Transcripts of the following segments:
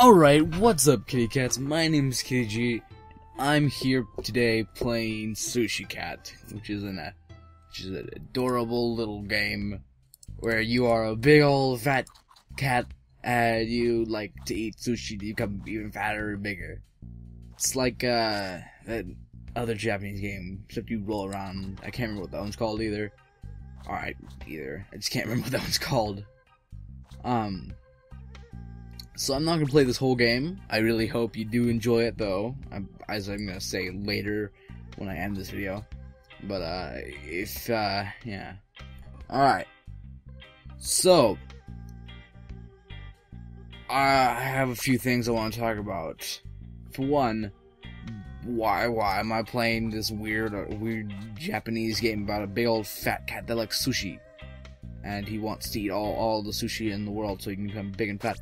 Alright, what's up kitty cats? My name is Kitty G. I'm here today playing Sushi Cat, which is an adorable little game where you are a big old fat cat and you like to eat sushi to become even fatter and bigger. It's like that other Japanese game, except you roll around. I can't remember what that one's called either. Alright, either. I just can't remember what that one's called. So I'm not going to play this whole game. I really hope you do enjoy it, though, as I'm going to say later when I end this video. But, yeah. Alright. So, I have a few things I want to talk about. For one, why am I playing this weird Japanese game about a big old fat cat that likes sushi? And he wants to eat all the sushi in the world so he can become big and fat.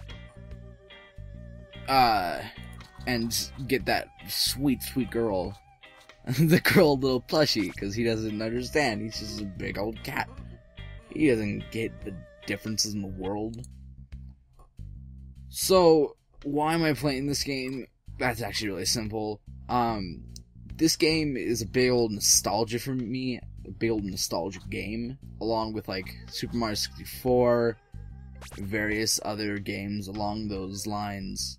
And get that sweet girl, the girl little plushie, because he doesn't understand. He's just a big old cat. He doesn't get the differences in the world. So why am I playing this game? That's actually really simple. This game is a big old nostalgia for me, a big old nostalgic game, along with like Super Mario 64, various other games along those lines.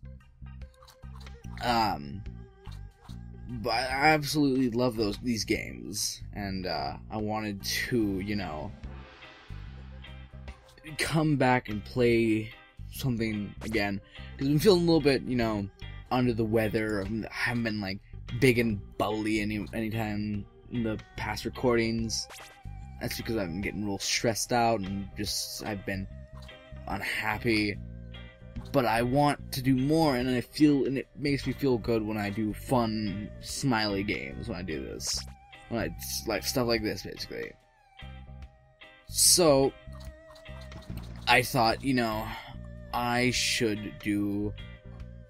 But I absolutely love these games, and I wanted to, you know, come back and play something again, because I've been feeling a little bit, you know, under the weather. I haven't been like big and bubbly any time in the past recordings. That's because I've been getting real stressed out and just I've been unhappy. But I want to do more, and it makes me feel good when I do fun, smiley games. When I do this, when I like stuff like this, basically. So I thought, you know, I should do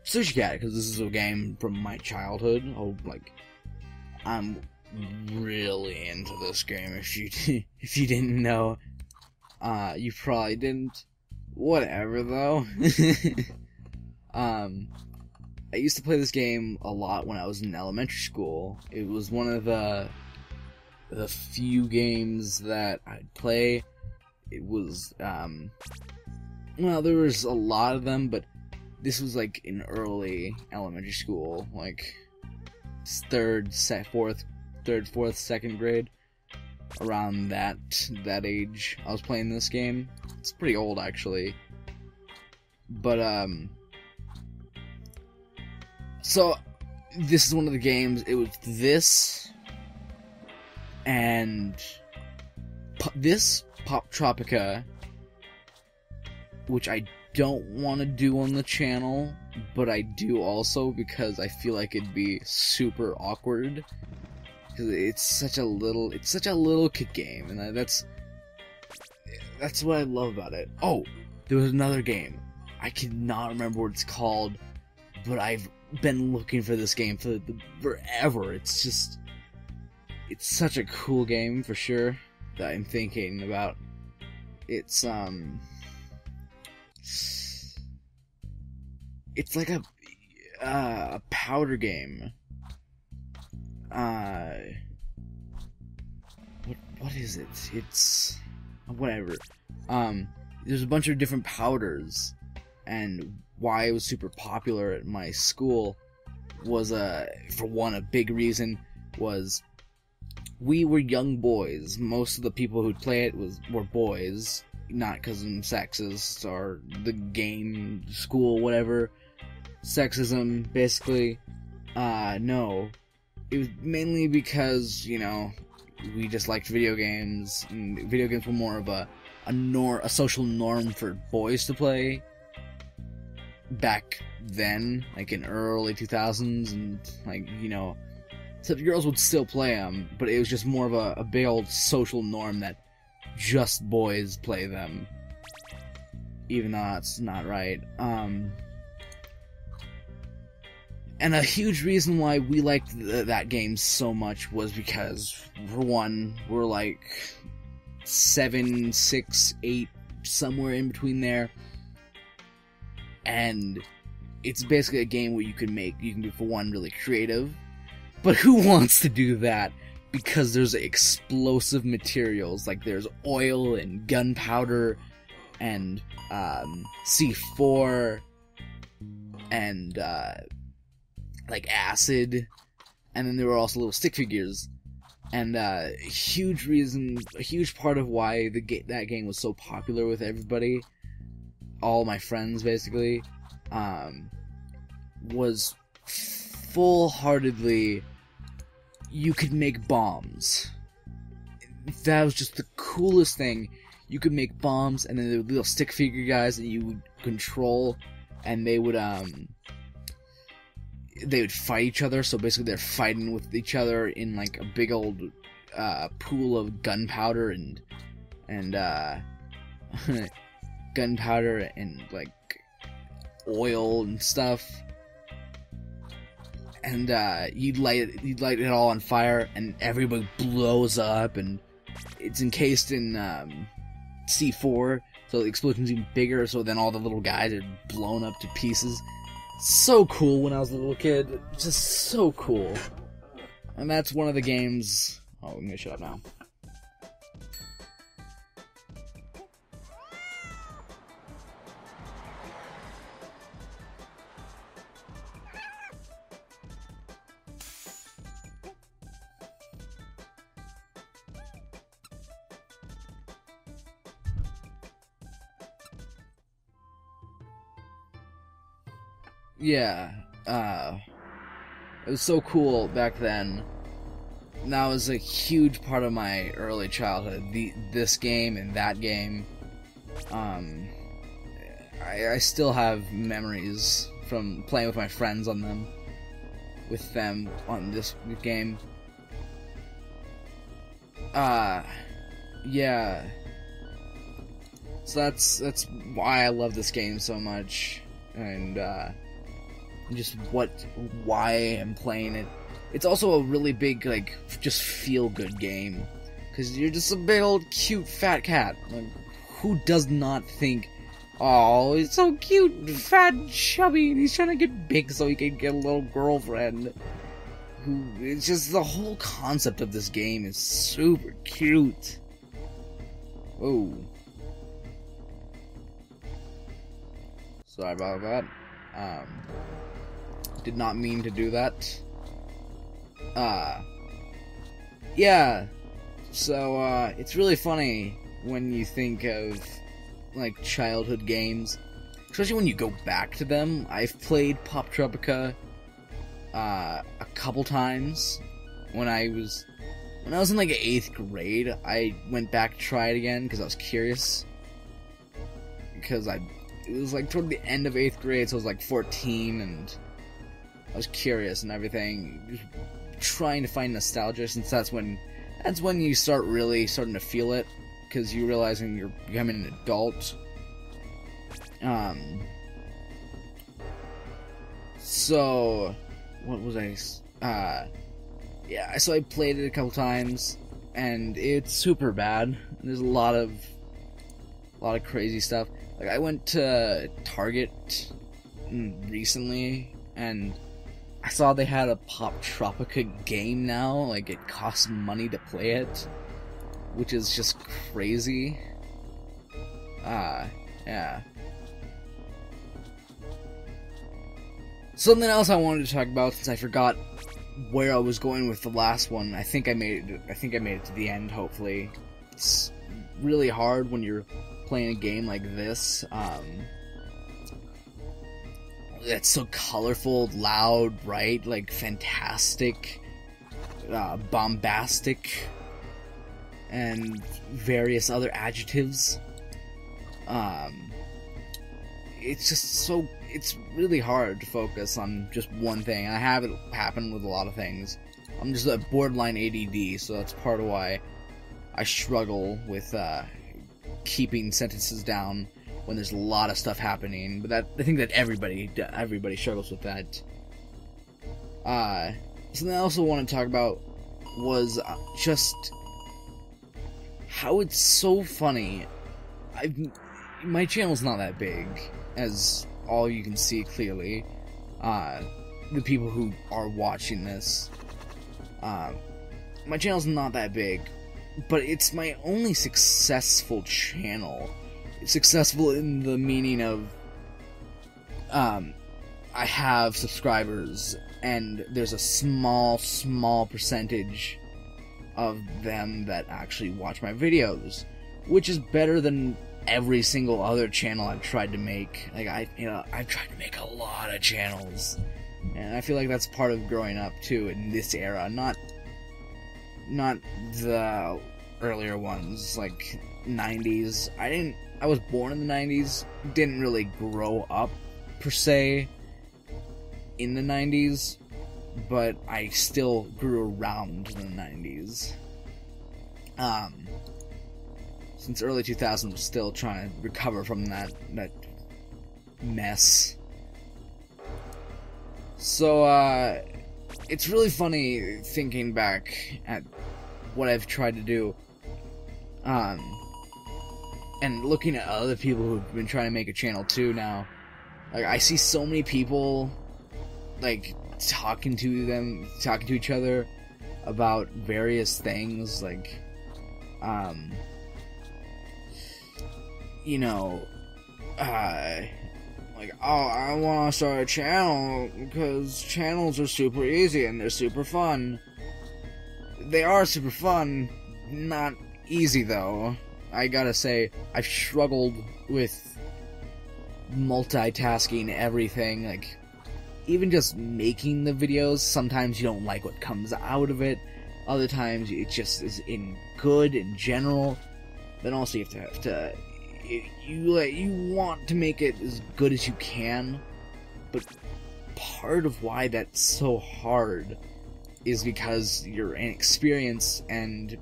Sushi Cat because this is a game from my childhood. Oh, like I'm really into this game. If you didn't know, you probably didn't. Whatever, though. I used to play this game a lot when I was in elementary school. It was one of the few games that I'd play. It was, well, there was a lot of them, but this was, like, in early elementary school. Like, third, fourth, second grade. Around that age, I was playing this game. It's pretty old, actually. But, so, this is one of the games. It was this, and this Pop Tropica, which I don't want to do on the channel, but I do also because I feel like it'd be super awkward. It's such a little kid game, and that's what I love about it. Oh, there was another game. I cannot remember what it's called, but I've been looking for this game forever. It's such a cool game for sure that I'm thinking about. It's like a powder game. What is it? It's whatever. There's a bunch of different powders, and why it was super popular at my school was for one, a big reason was we were young boys. Most of the people who'd play it were boys, not because I'm sexist or the game, school, whatever, sexism, basically. No. It was mainly because, you know, we just liked video games, and video games were more of a social norm for boys to play back then, like in early 2000s, and like, you know, except girls would still play them, but it was just more of a big old social norm that just boys play them, even though that's not right. And a huge reason why we liked that game so much was because, for one, we're like 7, 6, 8, somewhere in between there. And it's basically a game where you can do for one really creative, but who wants to do that? Because there's explosive materials, like there's oil and gunpowder and C4 and like acid, and then there were also little stick figures. And a huge part of why that game was so popular with everybody, all my friends basically, was full-heartedly, you could make bombs. That was just the coolest thing. You could make bombs, and then there were little stick figure guys that you would control, and they would fight each other. So basically they're fighting with each other in like a big old pool of gunpowder and gunpowder and like oil and stuff, and you'd light it all on fire, and everybody blows up, and it's encased in C4, so the explosion's even bigger, so then all the little guys are blown up to pieces. So cool when I was a little kid. Just so cool. And that's one of the games... Oh, I'm gonna shut up now. Yeah, it was so cool back then. And that was a huge part of my early childhood. This game and that game. I still have memories from playing with my friends on them. With them on this game. Yeah. So that's why I love this game so much. And, just why I'm playing it. It's also a really big, like, just feel-good game. Because you're just a big old cute fat cat. Like, who does not think, oh, he's so cute and fat and chubby, and he's trying to get big so he can get a little girlfriend. It's just the whole concept of this game is super cute. Oh. Sorry about that. Did not mean to do that. Yeah. So, it's really funny when you think of, like, childhood games. Especially when you go back to them. I've played Pop Tropica, a couple times. When I was in, like, 8th grade, I went back to try it again, because I was curious. It was like toward the end of 8th grade, so I was like 14, and I was curious and everything, trying to find nostalgia, since that's when you start really starting to feel it, because you're realizing you're becoming an adult. So, what was I? Yeah, so I played it a couple times, and it's super bad. There's a lot of crazy stuff. Like, I went to Target recently, and I saw they had a Pop Tropica game now. Like, it costs money to play it, which is just crazy. Yeah. Something else I wanted to talk about, since I forgot where I was going with the last one. I think I made it to the end, hopefully. It's really hard when you're playing a game like this, that's so colorful, loud, bright, like fantastic, bombastic, and various other adjectives. It's really hard to focus on just one thing, and I have it happen with a lot of things. I'm just a borderline ADD, so that's part of why I struggle with, keeping sentences down when there's a lot of stuff happening, but I think that everybody struggles with that. Something I also want to talk about was just how it's so funny. My channel's not that big, as all you can see clearly, the people who are watching this. My channel's not that big, but it's my only successful channel. It's successful in the meaning of, I have subscribers, and there's a small percentage of them that actually watch my videos, which is better than every single other channel I've tried to make. Like, I've tried to make a lot of channels, and I feel like that's part of growing up too in this era, not the earlier ones, like 90s. I was born in the 90s, didn't really grow up per se in the 90s, but I still grew around the 90s. Since early 2000, was still trying to recover from that mess. So, it's really funny thinking back at what I've tried to do, and looking at other people who've been trying to make a channel too now. Like, I see so many people, like, talking to each other about various things, like, you know, like, oh, I want to start a channel because channels are super easy and they're super fun. They are super fun, not easy though. I gotta say, I've struggled with multitasking everything, like, even just making the videos. Sometimes you don't like what comes out of it, other times it just is good in general. Then also you have to you want to make it as good as you can, but part of why that's so hard is because you're inexperienced, and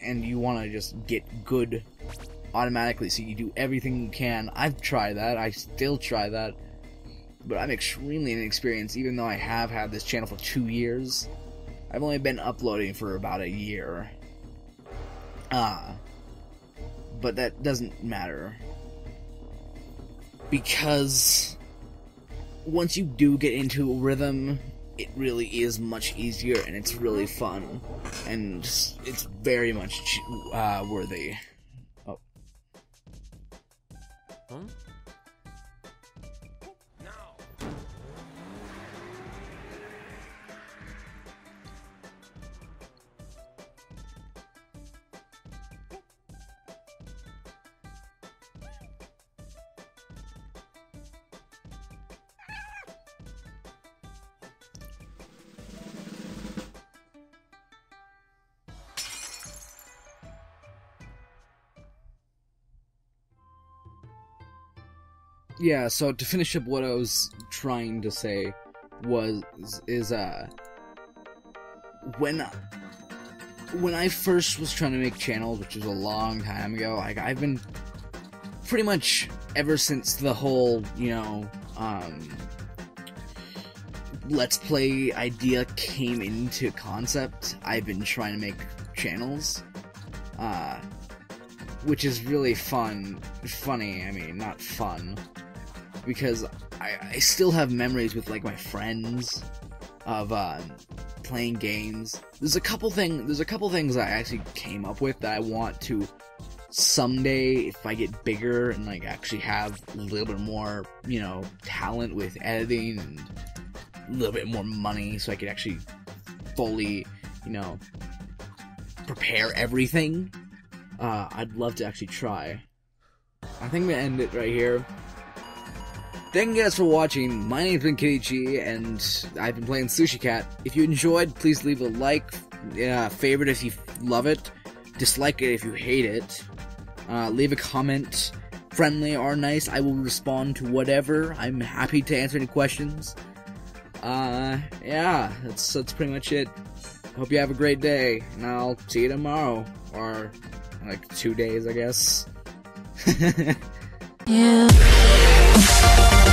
you want to just get good automatically, so you do everything you can. I've tried that, I still try that, but I'm extremely inexperienced. Even though I have had this channel for 2 years, I've only been uploading for about a year. But that doesn't matter, because once you do get into a rhythm, it really is much easier, and it's really fun, and it's very much worthy. Oh. Huh? No. Yeah, so to finish up what I was trying to say is when I first was trying to make channels, which was a long time ago, like, I've been pretty much ever since the whole, you know, Let's Play idea came into concept, I've been trying to make channels, which is really funny, I mean, not fun, because I still have memories with, like, my friends of playing games. There's a couple things I actually came up with that I want to someday, if I get bigger and, like, actually have a little bit more, you know, talent with editing and a little bit more money, so I could actually fully, you know, prepare everything. I'd love to actually try. I think I'm gonna end it right here. Thank you guys for watching. My name's been Kenichi, and I've been playing Sushi Cat. If you enjoyed, please leave a like, favorite if you love it, dislike it if you hate it, leave a comment, friendly or nice. I will respond to whatever. I'm happy to answer any questions. Yeah, that's pretty much it. Hope you have a great day, and I'll see you tomorrow, or like 2 days, I guess. Yeah.